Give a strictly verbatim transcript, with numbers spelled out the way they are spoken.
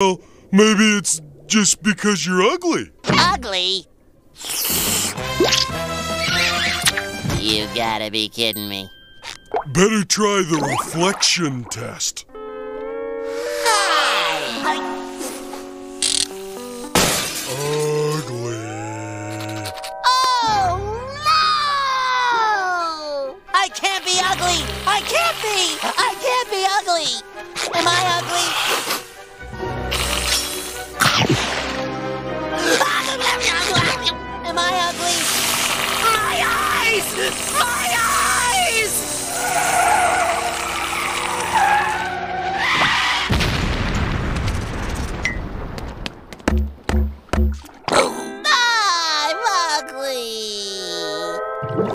Well, maybe it's just because you're ugly. Ugly? You gotta be kidding me. Better try the reflection test. Hi. Ugly. Oh, no! I can't be ugly! I can't be! I can't be ugly! Am I ugly?